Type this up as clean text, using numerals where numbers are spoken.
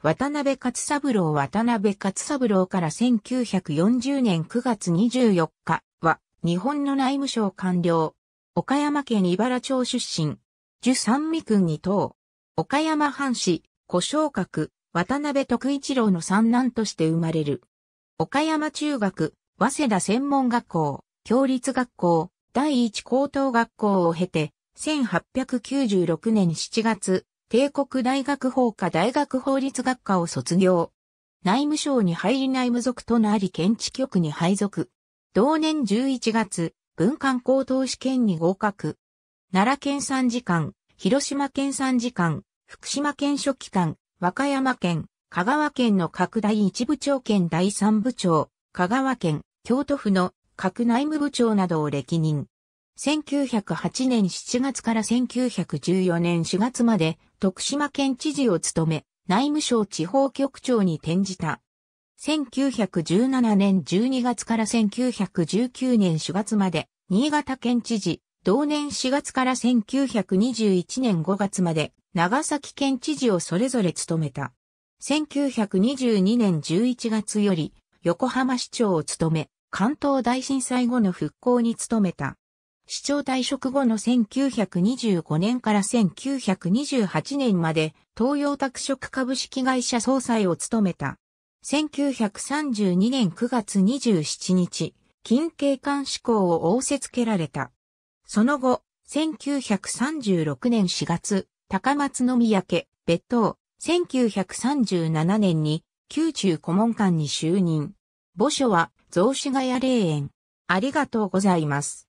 渡辺勝三郎から1940年9月24日は日本の内務省官僚。岡山県井原町出身。従三味軍2等。岡山藩士、小正角、渡辺徳一郎の三男として生まれる。岡山中学、早稲田専門学校、共立学校、第一高等学校を経て、1896年7月、帝国大学法科大学法律学科を卒業。内務省に入り内務属となり検地局に配属。同年11月、文官高等試験に合格。奈良県参事官、広島県参事官、福島県書記官、和歌山県、香川県の各第一部長兼第三部長、香川県、京都府の各内務部長などを歴任。1908年7月から1914年4月まで徳島県知事を務め、内務省地方局長に転じた。1917年12月から1919年4月まで、新潟県知事、同年4月から1921年5月まで、長崎県知事をそれぞれ務めた。1922年11月より、横浜市長を務め、関東大震災後の復興に努めた。市長退職後の1925年から1928年まで、東洋拓殖株式会社総裁を務めた。1932年9月27日、近景観志向を仰せつけられた。その後、1936年4月、高松宮家、別当、1937年に、宮中顧問官に就任。墓所は、雑司ヶ谷霊園。ありがとうございます。